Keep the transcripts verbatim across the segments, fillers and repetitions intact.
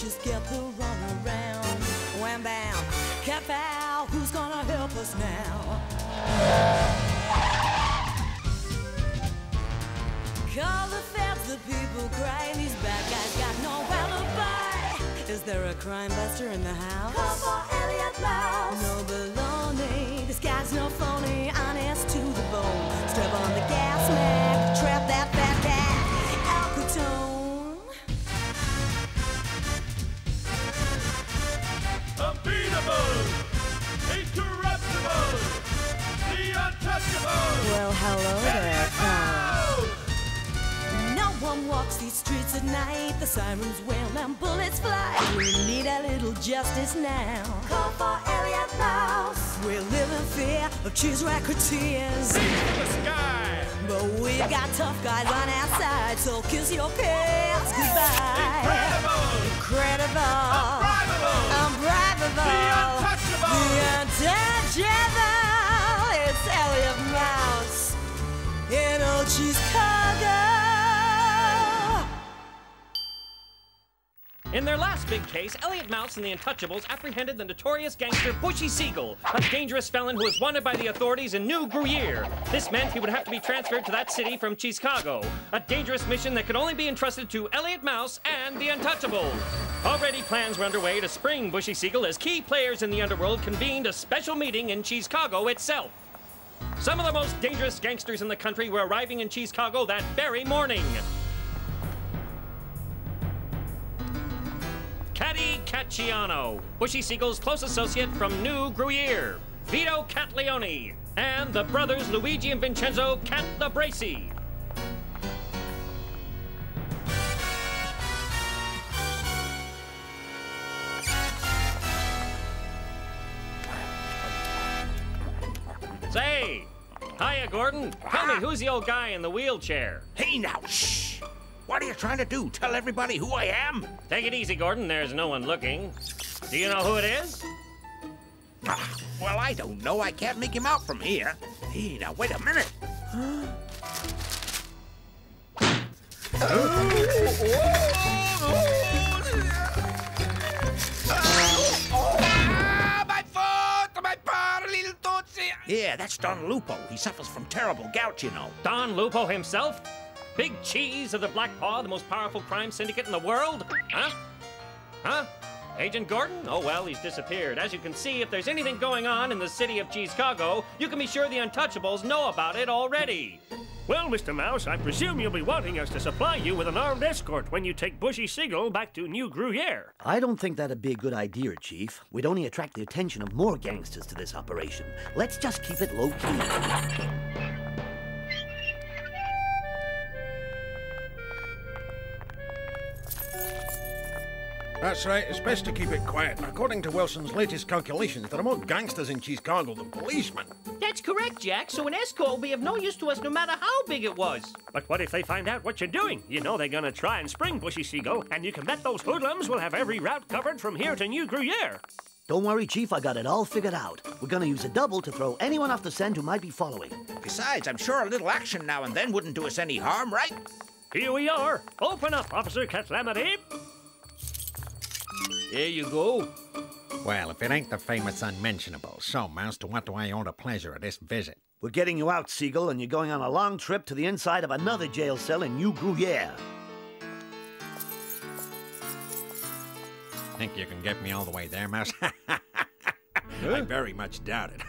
just get the run around. Wham bam, kapow, who's gonna help us now? Call the feds, the people crying. These bad guys got no alibi. Is there a crime buster in the house? Call for Elliot Mouse. No baloney, this guy's no phony, honest to the bone. Strap on the gas mag, trap that fat cat, Al Capone. Incorruptible, the untouchable. Well, hello there, pal. No one walks these streets at night. The sirens wail and bullets fly. We need a little justice now. Call for Elliot Mouse. We live in fear of cheese racketeers. Reach for the sky. But we've got tough guys on our side, so kiss your peers goodbye. Incredible, incredible, unbribable, unbribable. The Untouchable, it's Elliot Mouse in old Cheesecago. In their last big case, Elliot Mouse and the Untouchables apprehended the notorious gangster Bugsy Siegel, a dangerous felon who was wanted by the authorities in New Gruyere. This meant he would have to be transferred to that city from Cheesecago, a dangerous mission that could only be entrusted to Elliot Mouse and the Untouchables. Already plans were underway to spring Bugsy Siegel as key players in the underworld convened a special meeting in Cheesecago itself. Some of the most dangerous gangsters in the country were arriving in Cheesecago that very morning. Catty Cacciano, Bugsy Siegel's close associate from New Gruyere, Vito Catlione, and the brothers Luigi and Vincenzo Cat the Bracy. Say, hiya, Gordon. Tell me, who's the old guy in the wheelchair? Hey, now, shh! What are you trying to do? Tell everybody who I am? Take it easy, Gordon. There's no one looking. Do you know who it is? Ah, well, I don't know. I can't make him out from here. Hey, now, wait a minute. Ah, my foot! My poor little toe! Yeah, that's Don Lupo. He suffers from terrible gout, you know. Don Lupo himself? Big cheese of the Black Paw, the most powerful crime syndicate in the world? Huh? Huh? Agent Gordon? Oh, well, he's disappeared. As you can see, if there's anything going on in the city of Cheesecago, you can be sure the Untouchables know about it already. Well, Mister Mouse, I presume you'll be wanting us to supply you with an armed escort when you take Bugsy Siegel back to New Gruyere. I don't think that'd be a good idea, Chief. We'd only attract the attention of more gangsters to this operation. Let's just keep it low-key. That's right, it's best to keep it quiet. According to Wilson's latest calculations, there are more gangsters in Cheesecago than policemen. That's correct, Jack, so an escort will be of no use to us no matter how big it was. But what if they find out what you're doing? You know they're gonna try and spring Bugsy Siegel, and you can bet those hoodlums will have every route covered from here to New Gruyere. Don't worry, Chief, I got it all figured out. We're gonna use a double to throw anyone off the scent who might be following. Besides, I'm sure a little action now and then wouldn't do us any harm, right? Here we are. Open up, Officer Calamity. There you go. Well, if it ain't the famous unmentionable. So, Mouse, to what do I owe the pleasure of this visit? We're getting you out, Siegel, and you're going on a long trip to the inside of another jail cell in New Gruyere. Think you can get me all the way there, Mouse? Huh? I very much doubt it.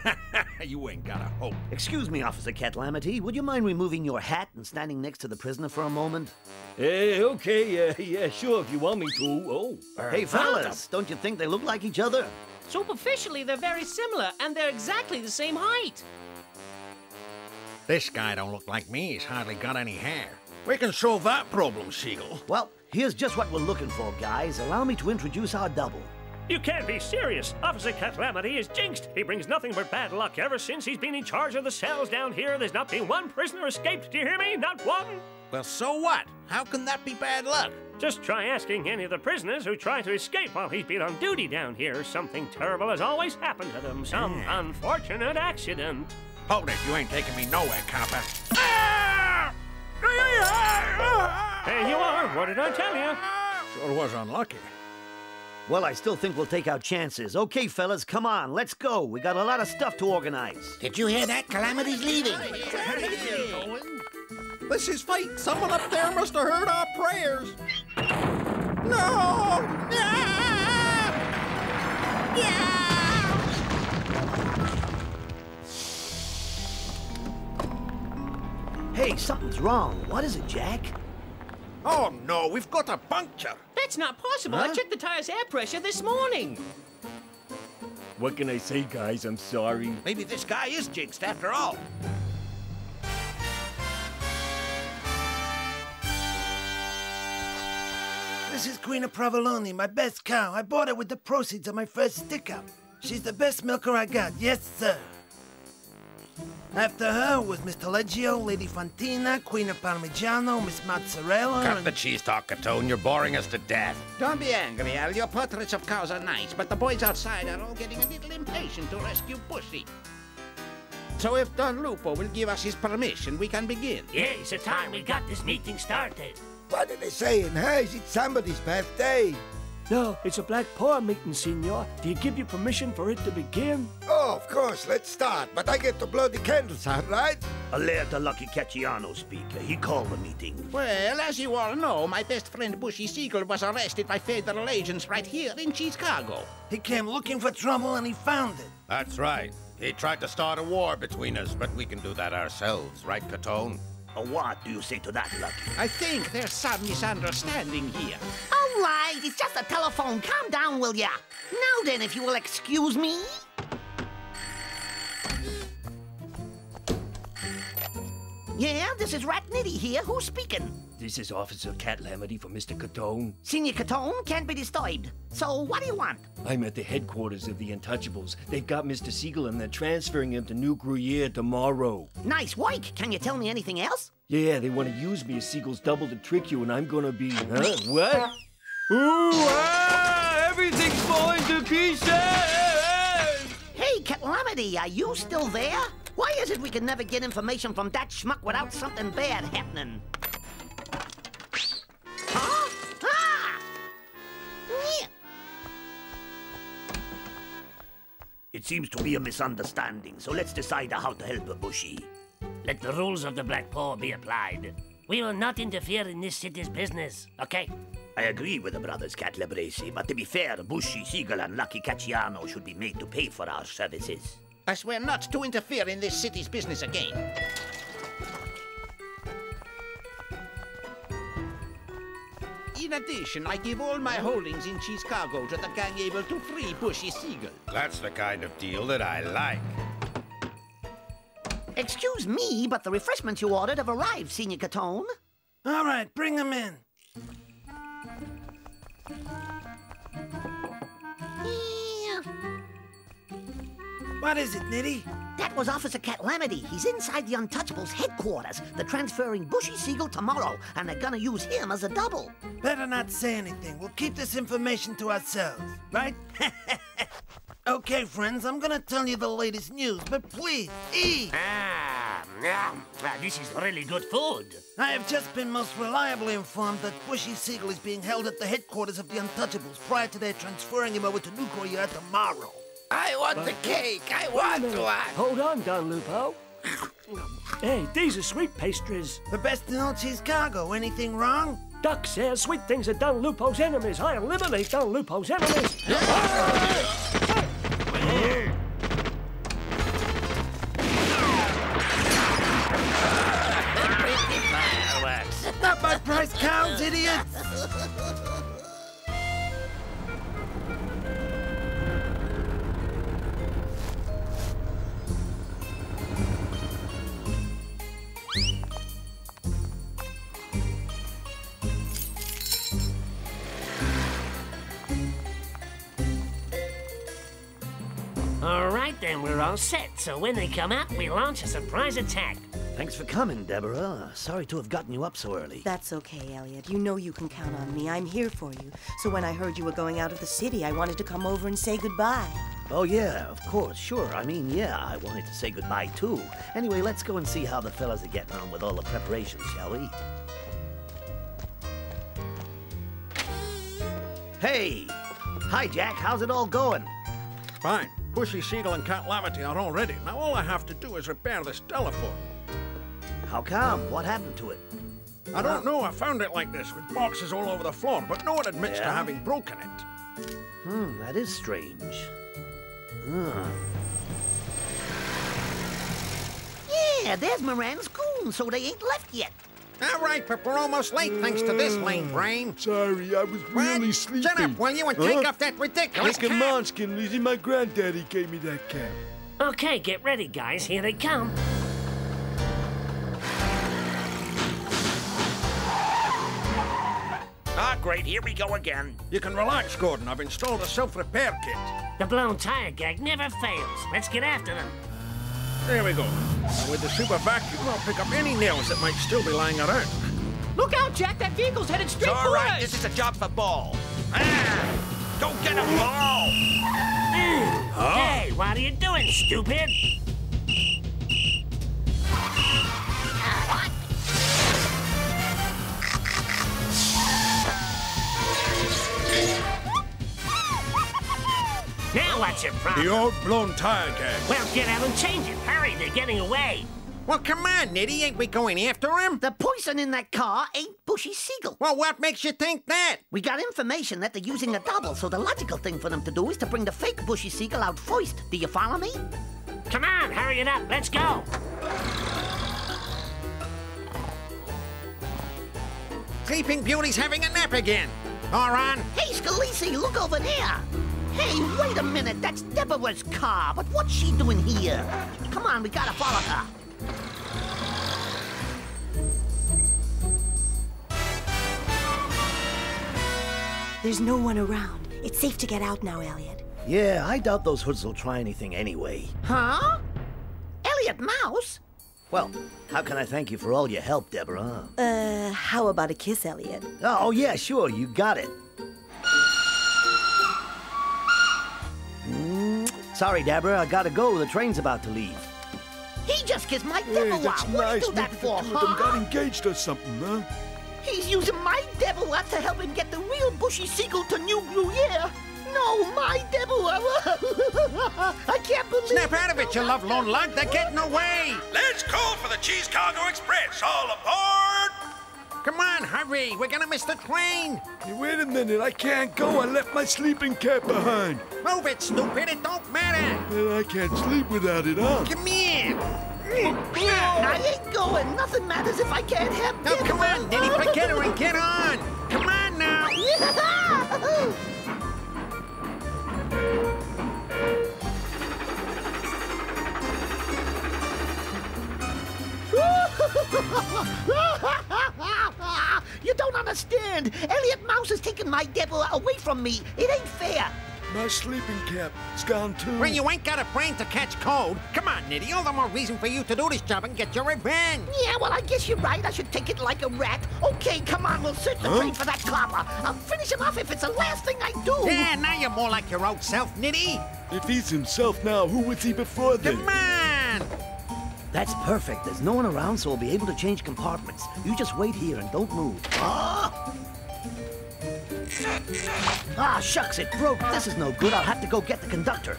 You ain't got a hope. Excuse me, Officer Calamity. Would you mind removing your hat and standing next to the prisoner for a moment? Eh, uh, okay, uh, yeah, sure, if you want me to. Oh. Uh, hey, fellas, don't you think they look like each other? Superficially, they're very similar, and they're exactly the same height. This guy don't look like me. He's hardly got any hair. We can solve that problem, Siegel. Well, here's just what we're looking for, guys. Allow me to introduce our double. You can't be serious. Officer Calamity is jinxed. He brings nothing but bad luck ever since he's been in charge of the cells down here. There's not been one prisoner escaped. Do you hear me? Not one. Well, so what? How can that be bad luck? Just try asking any of the prisoners who try to escape while he's been on duty down here. Something terrible has always happened to them. Some yeah. unfortunate accident. Hold it. You ain't taking me nowhere, copper. There you are. What did I tell you? Sure was unlucky. Well, I still think we'll take our chances. Okay, fellas, come on, let's go. We got a lot of stuff to organize. Did you hear that? Calamity's leaving. This is fate. Someone up there must have heard our prayers. No! Ah! Yeah! Hey, something's wrong. What is it, Jack? Oh, no, we've got a puncture. That's not possible. Huh? I checked the tire's air pressure this morning. What can I say, guys? I'm sorry. Maybe this guy is jinxed after all. This is Queen of Provolone, my best cow. I bought her with the proceeds of my first stick-up. She's the best milker I got, yes, sir. After her was Miss Taleggio, Lady Fantina, Queen of Parmigiano, Miss Mozzarella. Cut and... the cheese talk, Catone. You're boring us to death. Don't be angry, Al. Your portraits of cows are nice, but the boys outside are all getting a little impatient to rescue Bushy. So if Don Lupo will give us his permission, we can begin. Yeah, it's the time we got this meeting started. What are they saying, huh? Is it somebody's birthday? No, it's a Black Paw meeting, senor. Do you give you permission for it to begin? Oh, of course. Let's start. But I get to blow the candles out, right? Let the Lucky Cacciano speak. He called the meeting. Well, as you all know, my best friend Bugsy Siegel was arrested by federal agents right here in Cheesecago. He came looking for trouble and he found it. That's right. He tried to start a war between us, but we can do that ourselves, right, Catone? What do you say to that, Lucky? I think there's some misunderstanding here. All right, it's just a telephone. Calm down, will ya? Now then, if you will excuse me. Yeah, this is Rat Nitty here. Who's speaking? This is Officer Calamity for Mister Catone. Senior Catone can't be disturbed. So what do you want? I'm at the headquarters of the Untouchables. They've got Mister Siegel and they're transferring him to New Gruyere tomorrow. Nice work. Can you tell me anything else? Yeah, they want to use me as Siegel's double to trick you, and I'm going to be... Huh? What? Ooh, ah! Everything's falling to pieces! Hey, Calamity, are you still there? Why is it we can never get information from that schmuck without something bad happening? Huh? Ah! Yeah. It seems to be a misunderstanding, so let's decide how to help Bushy. Let the rules of the Black Paw be applied. We will not interfere in this city's business, okay? I agree with the brothers Catlabrese, but to be fair, Bugsy Siegel and Lucky Cacciano should be made to pay for our services. I swear not to interfere in this city's business again. In addition, I give all my holdings in Cheesecago to the gang able to free Bugsy Siegel. That's the kind of deal that I like. Excuse me, but the refreshments you ordered have arrived, Senior Catone. All right, bring them in. What is it, Nitty? That was Officer Calamity. He's inside the Untouchables' headquarters. They're transferring Bugsy Siegel tomorrow, and they're gonna use him as a double. Better not say anything. We'll keep this information to ourselves, right? Okay, friends, I'm gonna tell you the latest news, but please, eat! Ah, yum. Ah, this is really good food. I have just been most reliably informed that Bugsy Siegel is being held at the headquarters of the Untouchables prior to their transferring him over to New Gruyere tomorrow. I want but the cake! I want to! Hold on, Don Lupo. Hey, these are sweet pastries. The best in all Cheesecago. Anything wrong? Duck says sweet things are Don Lupo's enemies. I eliminate Don Lupo's enemies. Fireworks. Not my price counts, idiots! All set, so when they come out, we launch a surprise attack. Thanks for coming, Deborah. Sorry to have gotten you up so early. That's okay, Elliot. You know you can count on me. I'm here for you. So when I heard you were going out of the city, I wanted to come over and say goodbye. Oh, yeah, of course, sure. I mean, yeah, I wanted to say goodbye, too. Anyway, let's go and see how the fellas are getting on with all the preparations, shall we? Hey! Hi, Jack. How's it all going? Fine. Bugsy Siegel and Calamity are all ready. Now all I have to do is repair this telephone. How come? What happened to it? I don't know. I found it like this, with boxes all over the floor, but no one admits yeah. to having broken it. Hmm, that is strange. Huh. Yeah, there's Moran's goons, so they ain't left yet. All right, but we're almost late thanks to this lame brain. Sorry, I was really Red, sleepy. Shut up, will you, and huh? take off that ridiculous cap. Like a Monskin, Lizzie. My granddaddy gave me that cap. Okay, get ready, guys. Here they come. Ah, great, here we go again. You can relax, Gordon. I've installed a self-repair kit. The blown tire gag never fails. Let's get after them. There we go. And with the super vacuum, I'll pick up any nails that might still be lying around. Look out, Jack! That vehicle's headed straight for us! It's all right, this is a job for Ball. Ah! Go get a ball! Mm. Huh? Hey, what are you doing, stupid? Now what's your problem? The old blown tire gag. Well, get out and change it. Hurry, they're getting away. Well, come on, Nitty. Ain't we going after him? The poison in that car ain't Bugsy Siegel. Well, what makes you think that? We got information that they're using a double, so the logical thing for them to do is to bring the fake Bugsy Siegel out first. Do you follow me? Come on, hurry it up. Let's go. Sleeping Beauty's having a nap again. Oran. Hey, Scalise, look over there. Hey, wait a minute, that's Deborah's car, but what's she doing here? Come on, we gotta follow her. There's no one around. It's safe to get out now, Elliot. Yeah, I doubt those hoods will try anything anyway. Huh? Elliot Mouse? Well, how can I thank you for all your help, Deborah? Uh, how about a kiss, Elliot? Oh, yeah, sure, you got it. Sorry, Deborah, I gotta go. The train's about to leave. He just kissed my devil hey, out. What nice. do you do that for, huh? Got engaged or something, huh? He's using my devil out to help him get the real Bugsy Siegel to New Gruyere. No, my devil. I can't believe Snap it. out of it, you love-lorn lug. They're getting away. Let's call for the Cheesecago Express. All aboard! Come on, hurry. We're gonna miss the train. Hey, wait a minute. I can't go. I left my sleeping cap behind. Move it, stupid. It don't matter. Well, I can't sleep without it, huh? Come here. I ain't going. Nothing matters if I can't have it. No, come on, Nitty. Forget her and get on. Come on now. You don't understand. Elliot Mouse has taken my devil away from me. It ain't fair. My sleeping cap is gone, too. Well, you ain't got a brain to catch cold. Come on, Nitty. All the more reason for you to do this job and get your revenge. Yeah, well, I guess you're right. I should take it like a rat. Okay, come on. We'll search the huh? train for that copper. I'll finish him off if it's the last thing I do. Yeah, now you're more like your old self, Nitty. If he's himself now, who was he before then? Come on! That's perfect. There's no one around, so we'll be able to change compartments. You just wait here and don't move. Ah! Ah, shucks, it broke. This is no good. I'll have to go get the conductor.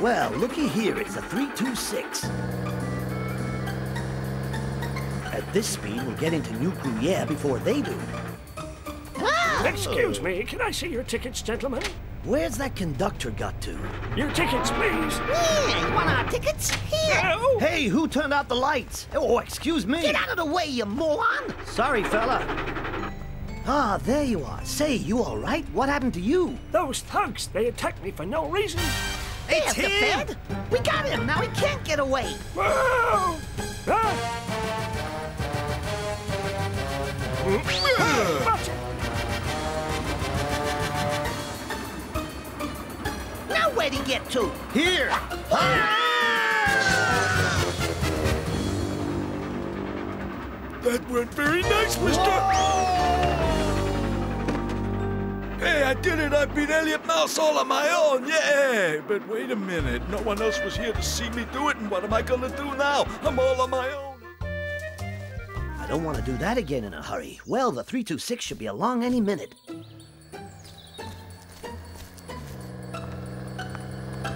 Well, looky here. It's a three two six. At this speed, we'll get into New Gruyere before they do. Ah! Excuse me. Can I see your tickets, gentlemen? Where's that conductor got to? Your tickets, please. Yeah, you want our tickets? Here. No. Hey, who turned out the lights? Oh, excuse me. Get out of the way, you moron. Sorry, fella. Ah, there you are. Say, you all right? What happened to you? Those thugs, they attacked me for no reason. It's him. The bed. We got him. Now he can't get away. Whoa. Ah. Watch it. Where to get to? Here! Ah! That went very nice, mister! Whoa! Hey, I did it! I beat Elliot Mouse all on my own! Yeah! But wait a minute. No one else was here to see me do it, and what am I gonna do now? I'm all on my own. I Don't want to do that again in a hurry. Well, the three two six should be along any minute.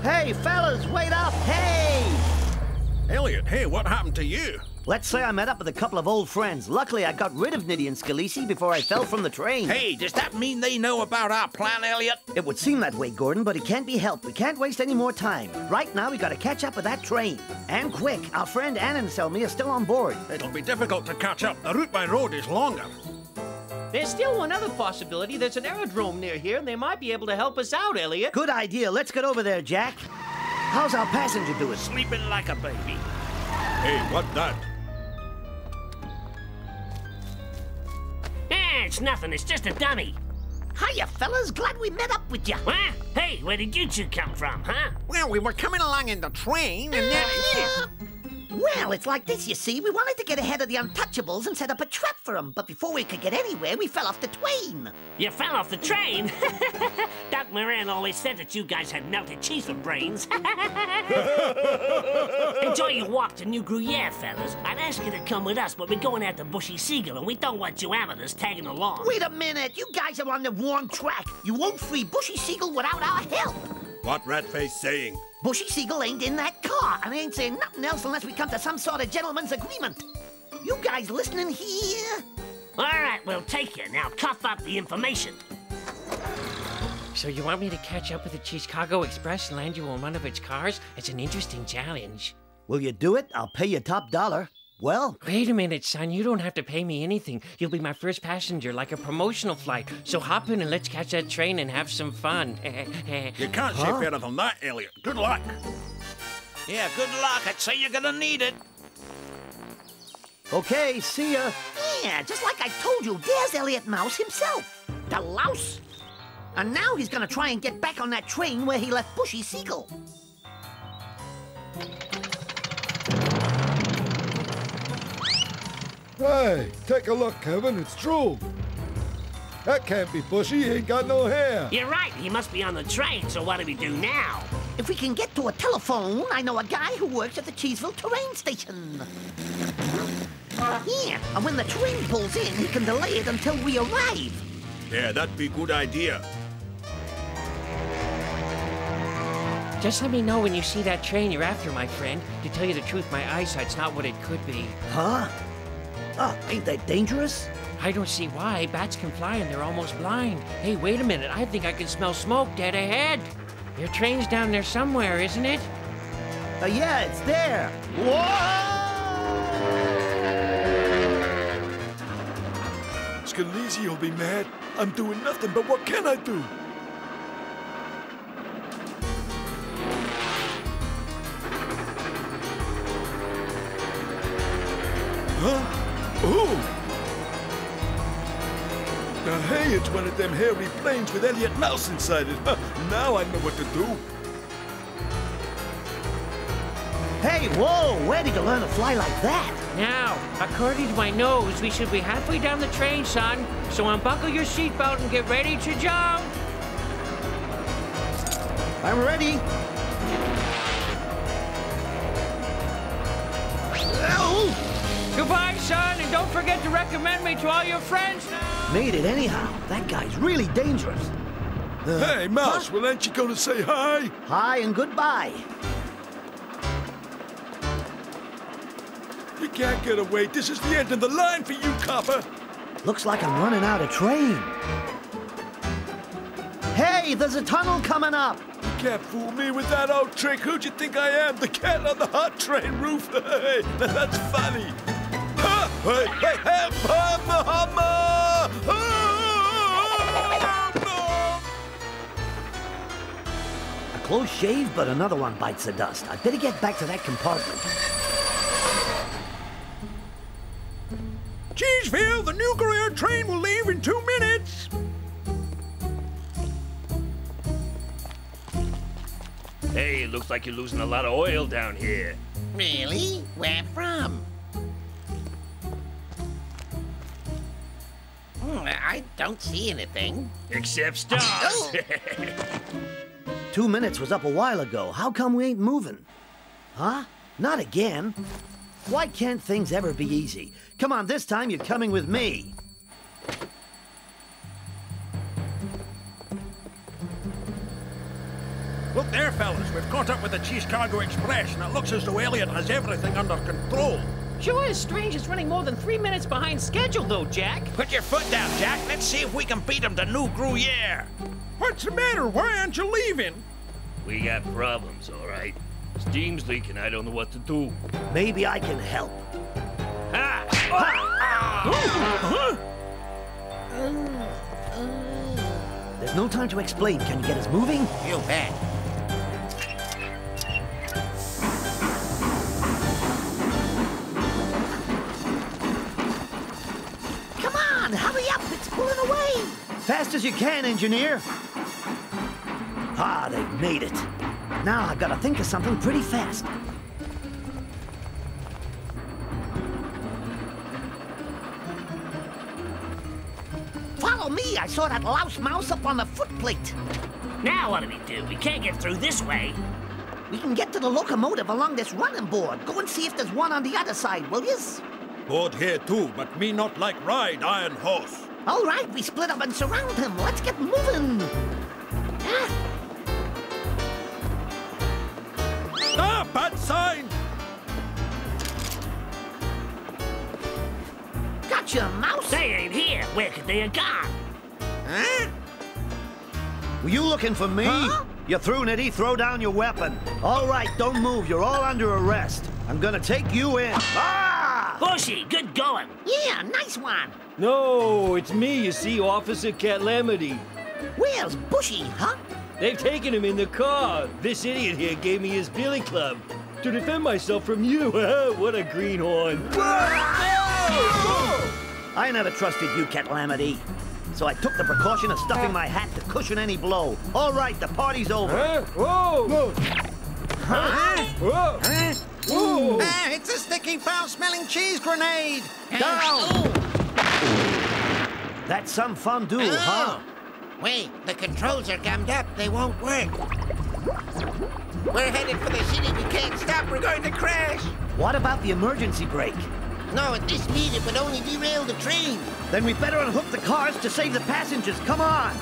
Hey, fellas, wait up! Hey! Elliot, hey, what happened to you? Let's say I met up with a couple of old friends. Luckily, I got rid of Nitty and Scalise before I fell from the train. Hey, does that mean they know about our plan, Elliot? It would seem that way, Gordon, but it can't be helped. We can't waste any more time. Right now, we gotta catch up with that train. And quick, our friend Ann Anselmi is still on board. It'll be difficult to catch up. The route by road is longer. There's still one other possibility. There's an aerodrome near here, and they might be able to help us out, Elliot. Good idea. Let's get over there, Jack. How's our passenger doing? Sleeping like a baby. Hey, what that? It's nothing, it's just a dummy. Hiya, fellas, glad we met up with you. Huh? Hey, where did you two come from, huh? Well, we were coming along in the train and then... Uh, yeah. Well, it's like this, you see. We wanted to get ahead of the Untouchables and set up a trap for them, but before we could get anywhere, we fell off the train. You fell off the train? Doc Moran always said that you guys had melted Cheeseville brains. Enjoy your walk to New Gruyere, fellas. I'd ask you to come with us, but we're going after Bugsy Siegel, and we don't want you amateurs tagging along. Wait a minute. You guys are on the wrong track. You won't free Bugsy Siegel without our help. What Ratface saying? Bugsy Siegel ain't in that car, and I ain't saying nothing else unless we come to some sort of gentleman's agreement. You guys listening here? All right, we'll take you. Now cough up the information. So you want me to catch up with the Cheesecago Express and land you on one of its cars? It's an interesting challenge. Will you do it? I'll pay you top dollar. Well... Wait a minute, son. You don't have to pay me anything. You'll be my first passenger, like a promotional flight. So hop in and let's catch that train and have some fun. You can't huh? say better than that, Elliot. Good luck. Yeah, good luck. I'd say you're gonna need it. Okay, see ya. Yeah, just like I told you, there's Elliot Mouse himself. The louse. And now he's gonna try and get back on that train where he left Bugsy Siegel. Hey, take a look, Kevin, it's true. That can't be Bugsy, he ain't got no hair. You're right, he must be on the train, so what do we do now? If we can get to a telephone, I know a guy who works at the Cheeseville Terrain Station. Yeah, and when the train pulls in, he can delay it until we arrive. Yeah, that'd be a good idea. Just let me know when you see that train you're after, my friend. To tell you the truth, my eyesight's not what it could be. Huh? Oh, ain't that dangerous? I don't see why. Bats can fly and they're almost blind. Hey, wait a minute. I think I can smell smoke dead ahead. Your train's down there somewhere, isn't it? Uh, yeah, it's there. Whoa! Scalise will be mad. I'm doing nothing, but what can I do? Huh? Ooh! Now, hey, it's one of them hairy planes with Elliot Mouse inside it. Now I know what to do. Hey, whoa, where did you learn to fly like that? Now, according to my nose, we should be halfway down the train, son. So unbuckle your seatbelt and get ready to jump. I'm ready. Ow! Goodbye, son, and don't forget to recommend me to all your friends now. Made it anyhow. That guy's really dangerous. Uh, hey, Mouse, huh? Well, ain't you gonna say hi? Hi and goodbye. You can't get away. This is the end of the line for you, copper. Looks like I'm running out of train. Hey, there's a tunnel coming up. You can't fool me with that old trick. Who'd you think I am? The cat on the hot train roof? Hey, that's funny. Huh? Hey, hey, hey, humma, humma! Oh, no! A close shave, but another one bites the dust. I'd better get back to that compartment. Cheeseville, the New Gruyere train will leave in two minutes. Hey, looks like you're losing a lot of oil down here. Really? Where from? Mm, I don't see anything. Except stars. Oh. Two minutes was up a while ago. How come we ain't moving? Huh? Not again. Why can't things ever be easy? Come on, this time you're coming with me. Look there, fellas. We've caught up with the Cheesecago Express, and it looks as though Elliot has everything under control. Sure is strange it's running more than three minutes behind schedule, though, Jack. Put your foot down, Jack. Let's see if we can beat him to New Gruyere. What's the matter? Why aren't you leaving? We got problems, all right. Steam's leaking. I don't know what to do. Maybe I can help. Ha! Ah. Ah. Ah. Uh, uh. There's no time to explain. Can you get us moving? You bet. Fast as you can, engineer. Ah, they've made it. Now I've got to think of something pretty fast. Follow me. I saw that louse mouse up on the footplate. Now what do we do? We can't get through this way. We can get to the locomotive along this running board. Go and see if there's one on the other side, will yous? Board here too, but me not like ride, iron horse. All right, we split up and surround him. Let's get moving. Ah, ah bad sign! Gotcha, Mouse. They ain't here. Where could they have gone? Huh? Were you looking for me? Huh? You're through, Nitty. Throw down your weapon. All right, don't move. You're all under arrest. I'm gonna take you in. Ah! Bushy, good going. Yeah, nice one. No, it's me, you see, Officer Calamity. Where's Bushy, huh? They've taken him in the car. This idiot here gave me his billy club to defend myself from you. What a greenhorn. Whoa! Whoa! I never trusted you, Calamity. So I took the precaution of stuffing my hat to cushion any blow. All right, the party's over. Huh? Whoa! Whoa! Huh? Whoa! Huh? Whoa! Ah, it's a sticky, foul-smelling cheese grenade. Down! That's some fondue, oh. huh? Wait, the controls are gummed up. They won't work. We're headed for the city. We can't stop. We're going to crash. What about the emergency brake? No, at this speed, it would only derail the train. Then we better unhook the cars to save the passengers. Come on.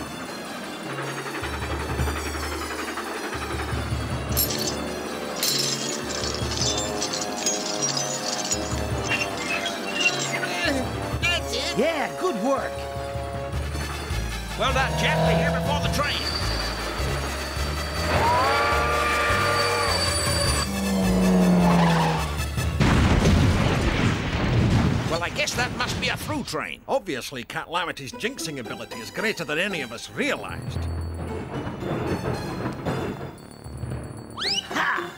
That's it. Yeah, good work. Well done, Jack. We're here before the train. Well, I guess that must be a through train. Obviously, Catlamity's jinxing ability is greater than any of us realized. Ha!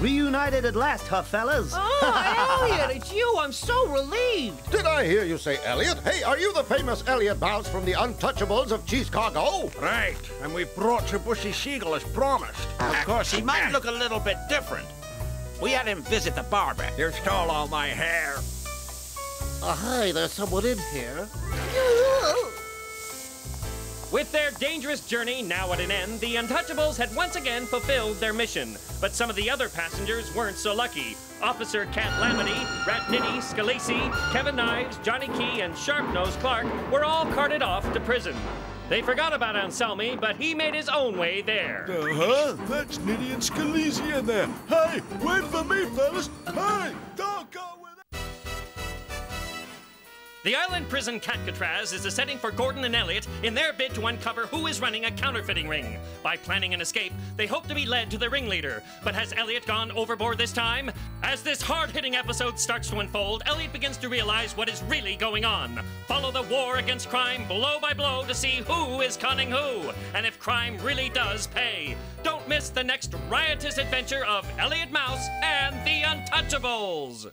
Reunited at last, huh, fellas? Oh, Elliot, it's you. I'm so relieved. Did I hear you say Elliot? Hey, are you the famous Elliot Mouse from the Untouchables of Cheesecago? Right, and we've brought you Bugsy Siegel as promised. Of course, he might look a little bit different. We had him visit the barber. You stole all my hair. Oh, hi, there's someone in here. With their dangerous journey now at an end, the Untouchables had once again fulfilled their mission. But some of the other passengers weren't so lucky. Officer Calamity, Rat Nitty, Scalise, Kevin Knives, Johnny Key, and Sharp Nose Clark were all carted off to prison. They forgot about Anselmi, but he made his own way there. Uh-huh, that's Nitty and Scalise in there. Hey, wait for me, fellas. Hey, don't go! The island prison Catcatraz is the setting for Gordon and Elliot in their bid to uncover who is running a counterfeiting ring. By planning an escape, they hope to be led to the ringleader. But has Elliot gone overboard this time? As this hard-hitting episode starts to unfold, Elliot begins to realize what is really going on. Follow the war against crime blow by blow to see who is conning who, and if crime really does pay. Don't miss the next riotous adventure of Elliot Mouse and the Untouchables!